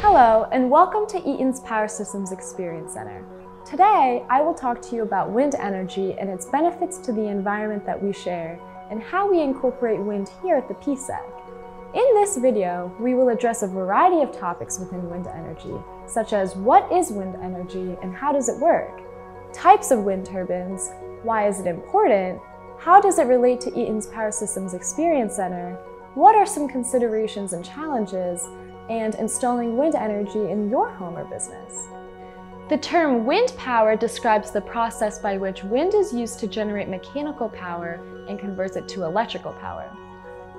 Hello and welcome to Eaton's Power Systems Experience Center. Today, I will talk to you about wind energy and its benefits to the environment that we share and how we incorporate wind here at the PSEC. In this video, we will address a variety of topics within wind energy, such as what is wind energy and how does it work, types of wind turbines, why is it important, how does it relate to Eaton's Power Systems Experience Center, what are some considerations and challenges, and installing wind energy in your home or business. The term wind power describes the process by which wind is used to generate mechanical power and converts it to electrical power.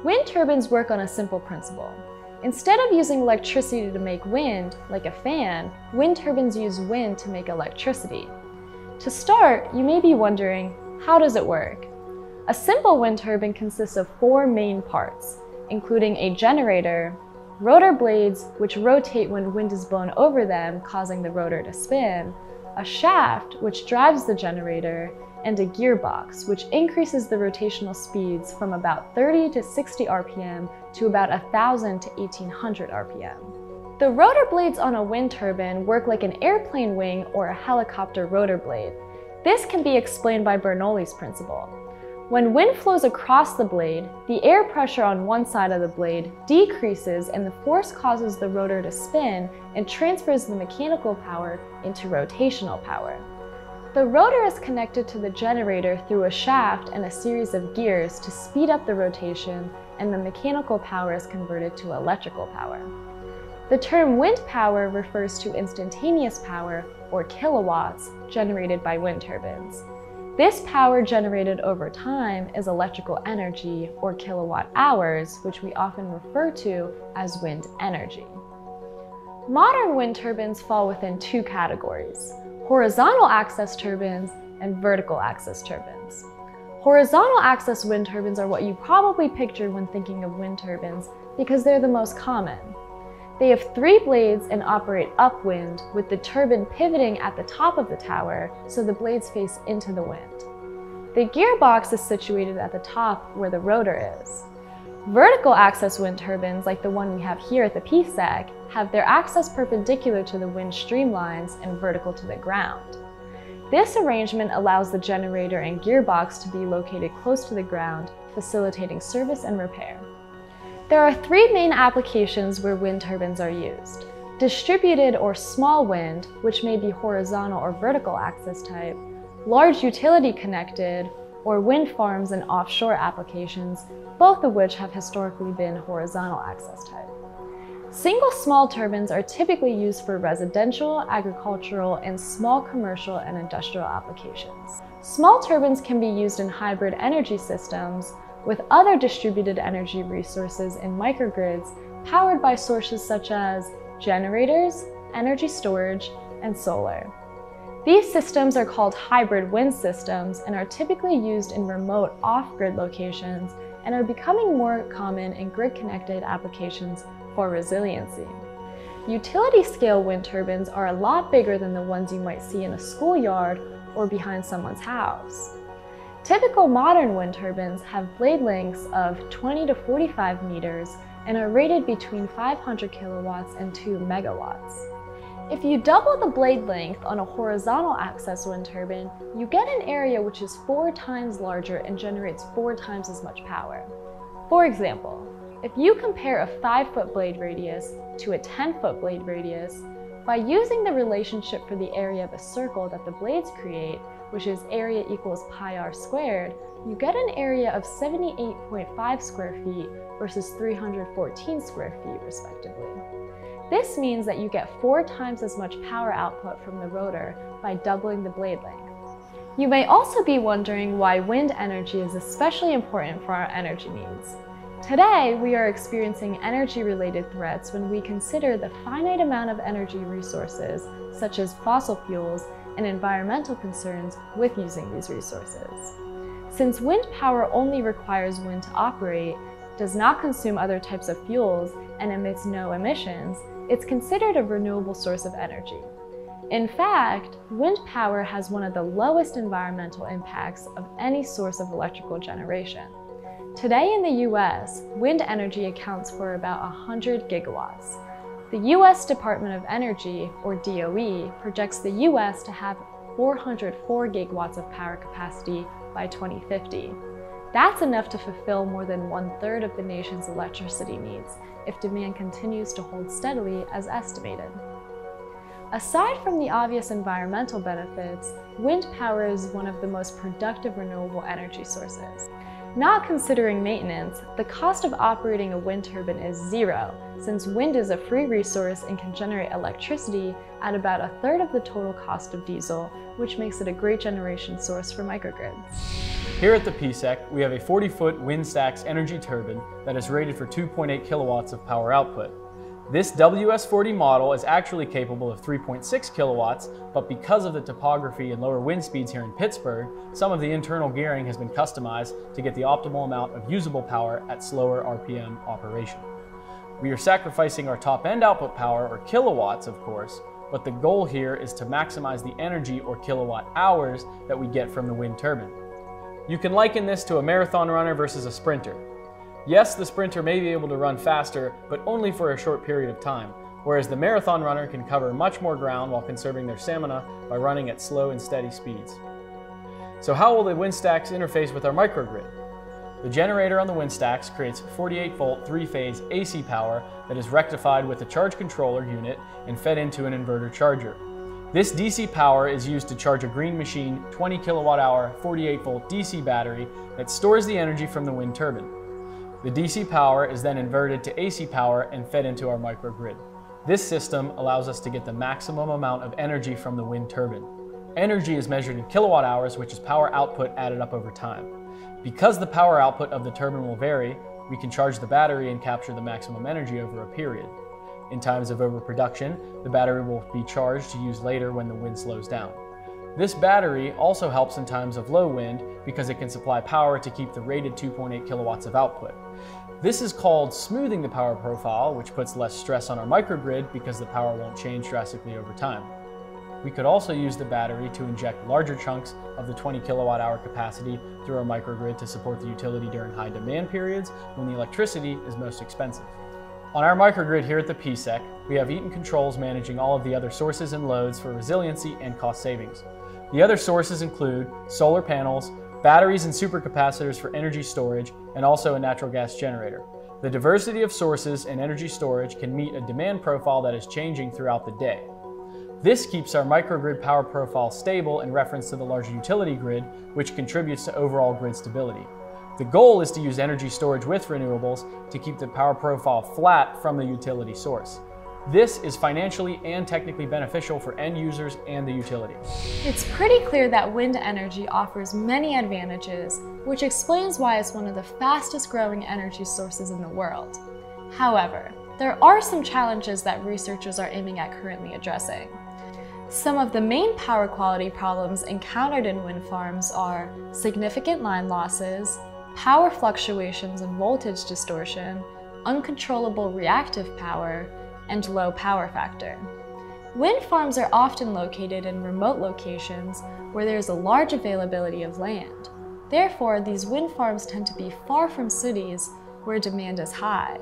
Wind turbines work on a simple principle. Instead of using electricity to make wind, like a fan, wind turbines use wind to make electricity. To start, you may be wondering, how does it work? A simple wind turbine consists of four main parts, including a generator, rotor blades, which rotate when wind is blown over them, causing the rotor to spin, a shaft, which drives the generator, and a gearbox, which increases the rotational speeds from about 30 to 60 RPM to about 1,000 to 1,800 RPM. The rotor blades on a wind turbine work like an airplane wing or a helicopter rotor blade. This can be explained by Bernoulli's principle. When wind flows across the blade, the air pressure on one side of the blade decreases and the force causes the rotor to spin and transfers the mechanical power into rotational power. The rotor is connected to the generator through a shaft and a series of gears to speed up the rotation, and the mechanical power is converted to electrical power. The term wind power refers to instantaneous power, or kilowatts, generated by wind turbines. This power generated over time is electrical energy, or kilowatt hours, which we often refer to as wind energy. Modern wind turbines fall within two categories: horizontal axis turbines and vertical axis turbines. Horizontal axis wind turbines are what you probably pictured when thinking of wind turbines because they're the most common. They have three blades and operate upwind, with the turbine pivoting at the top of the tower so the blades face into the wind. The gearbox is situated at the top where the rotor is. Vertical axis wind turbines, like the one we have here at the PSEC, have their axis perpendicular to the wind streamlines and vertical to the ground. This arrangement allows the generator and gearbox to be located close to the ground, facilitating service and repair. There are three main applications where wind turbines are used: distributed or small wind, which may be horizontal or vertical axis type, large utility connected, or wind farms and offshore applications, both of which have historically been horizontal axis type. Single small turbines are typically used for residential, agricultural, and small commercial and industrial applications. Small turbines can be used in hybrid energy systems with other distributed energy resources and microgrids powered by sources such as generators, energy storage, and solar. These systems are called hybrid wind systems and are typically used in remote off-grid locations and are becoming more common in grid-connected applications for resiliency. Utility-scale wind turbines are a lot bigger than the ones you might see in a schoolyard or behind someone's house. Typical modern wind turbines have blade lengths of 20 to 45 meters and are rated between 500 kilowatts and 2 megawatts. If you double the blade length on a horizontal axis wind turbine, you get an area which is 4 times larger and generates 4 times as much power. For example, if you compare a 5-foot blade radius to a 10-foot blade radius, by using the relationship for the area of a circle that the blades create, which is area equals pi r squared, you get an area of 78.5 square feet versus 314 square feet, respectively. This means that you get 4 times as much power output from the rotor by doubling the blade length. You may also be wondering why wind energy is especially important for our energy needs. Today, we are experiencing energy-related threats when we consider the finite amount of energy resources, such as fossil fuels, and environmental concerns with using these resources. Since wind power only requires wind to operate, does not consume other types of fuels, and emits no emissions, it's considered a renewable source of energy. In fact, wind power has one of the lowest environmental impacts of any source of electrical generation. Today in the US, wind energy accounts for about 100 gigawatts. The US Department of Energy, or DOE, projects the US to have 404 gigawatts of power capacity by 2050. That's enough to fulfill more than 1/3 of the nation's electricity needs if demand continues to hold steadily as estimated. Aside from the obvious environmental benefits, wind power is one of the most productive renewable energy sources. Not considering maintenance, the cost of operating a wind turbine is zero, since wind is a free resource and can generate electricity at about 1/3 of the total cost of diesel, which makes it a great generation source for microgrids. Here at the PSEC, we have a 40-foot Windstax energy turbine that is rated for 2.8 kilowatts of power output. This WS40 model is actually capable of 3.6 kilowatts, but because of the topography and lower wind speeds here in Pittsburgh, some of the internal gearing has been customized to get the optimal amount of usable power at slower RPM operation. We are sacrificing our top-end output power, or kilowatts of course, but the goal here is to maximize the energy or kilowatt hours that we get from the wind turbine. You can liken this to a marathon runner versus a sprinter. Yes, the sprinter may be able to run faster, but only for a short period of time, whereas the marathon runner can cover much more ground while conserving their stamina by running at slow and steady speeds. So how will the Windstax interface with our microgrid? The generator on the Windstax creates 48-volt, 3-phase AC power that is rectified with a charge controller unit and fed into an inverter charger. This DC power is used to charge a green machine 20 kilowatt-hour, 48-volt DC battery that stores the energy from the wind turbine. The DC power is then inverted to AC power and fed into our microgrid. This system allows us to get the maximum amount of energy from the wind turbine. Energy is measured in kilowatt-hours, which is power output added up over time. Because the power output of the turbine will vary, we can charge the battery and capture the maximum energy over a period. In times of overproduction, the battery will be charged to use later when the wind slows down. This battery also helps in times of low wind because it can supply power to keep the rated 2.8 kilowatts of output. This is called smoothing the power profile, which puts less stress on our microgrid because the power won't change drastically over time. We could also use the battery to inject larger chunks of the 20 kilowatt hour capacity through our microgrid to support the utility during high demand periods when the electricity is most expensive. On our microgrid here at the PSEC, we have Eaton controls managing all of the other sources and loads for resiliency and cost savings. The other sources include solar panels, batteries and supercapacitors for energy storage, and also a natural gas generator. The diversity of sources and energy storage can meet a demand profile that is changing throughout the day. This keeps our microgrid power profile stable in reference to the larger utility grid, which contributes to overall grid stability. The goal is to use energy storage with renewables to keep the power profile flat from the utility source. This is financially and technically beneficial for end users and the utility. It's pretty clear that wind energy offers many advantages, which explains why it's one of the fastest growing energy sources in the world. However, there are some challenges that researchers are aiming at currently addressing. Some of the main power quality problems encountered in wind farms are significant line losses, power fluctuations and voltage distortion, uncontrollable reactive power, and low power factor. Wind farms are often located in remote locations where there is a large availability of land. Therefore, these wind farms tend to be far from cities where demand is high.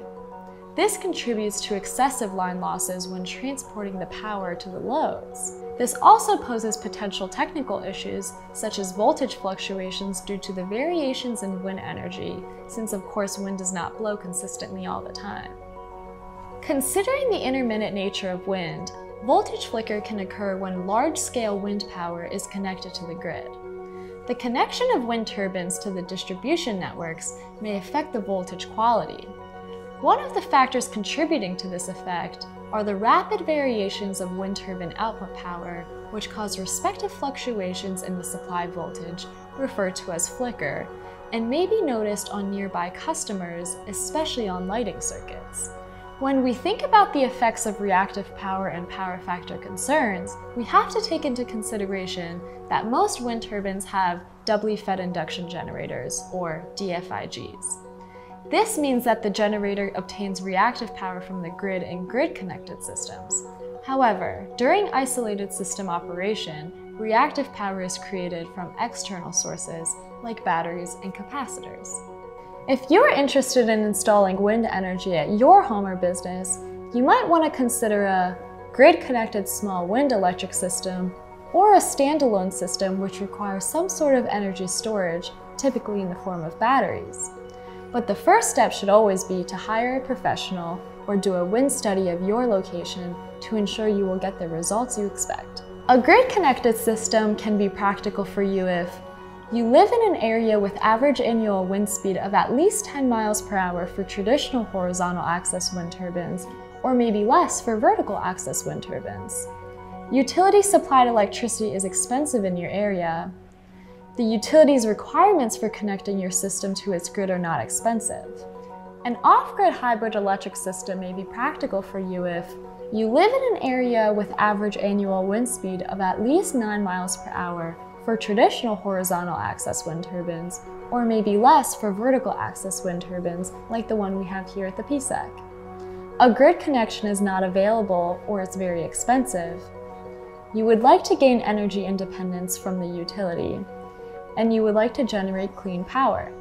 This contributes to excessive line losses when transporting the power to the loads. This also poses potential technical issues such as voltage fluctuations due to the variations in wind energy, since of course wind does not blow consistently all the time. Considering the intermittent nature of wind, voltage flicker can occur when large-scale wind power is connected to the grid. The connection of wind turbines to the distribution networks may affect the voltage quality. One of the factors contributing to this effect are the rapid variations of wind turbine output power, which cause respective fluctuations in the supply voltage, referred to as flicker, and may be noticed on nearby customers, especially on lighting circuits. When we think about the effects of reactive power and power factor concerns, we have to take into consideration that most wind turbines have doubly fed induction generators, or DFIGs. This means that the generator obtains reactive power from the grid and grid-connected systems. However, during isolated system operation, reactive power is created from external sources like batteries and capacitors. If you're interested in installing wind energy at your home or business, you might want to consider a grid-connected small wind electric system or a standalone system which requires some sort of energy storage, typically in the form of batteries. But the first step should always be to hire a professional or do a wind study of your location to ensure you will get the results you expect. A grid-connected system can be practical for you if you live in an area with average annual wind speed of at least 10 miles per hour for traditional horizontal axis wind turbines, or maybe less for vertical axis wind turbines. Utility-supplied electricity is expensive in your area. The utility's requirements for connecting your system to its grid are not expensive. An off-grid hybrid electric system may be practical for you if you live in an area with average annual wind speed of at least 9 miles per hour for traditional horizontal axis wind turbines, or maybe less for vertical axis wind turbines like the one we have here at the PSEC. A grid connection is not available or it's very expensive. You would like to gain energy independence from the utility, and you would like to generate clean power.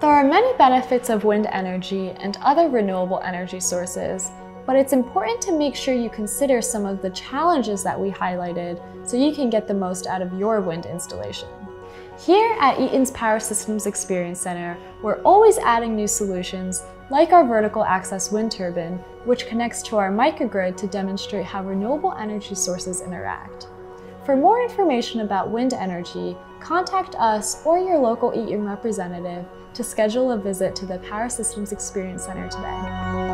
There are many benefits of wind energy and other renewable energy sources, but it's important to make sure you consider some of the challenges that we highlighted so you can get the most out of your wind installation. Here at Eaton's Power Systems Experience Center, we're always adding new solutions like our vertical axis wind turbine, which connects to our microgrid to demonstrate how renewable energy sources interact. For more information about wind energy, contact us or your local Eaton representative to schedule a visit to the Power Systems Experience Center today.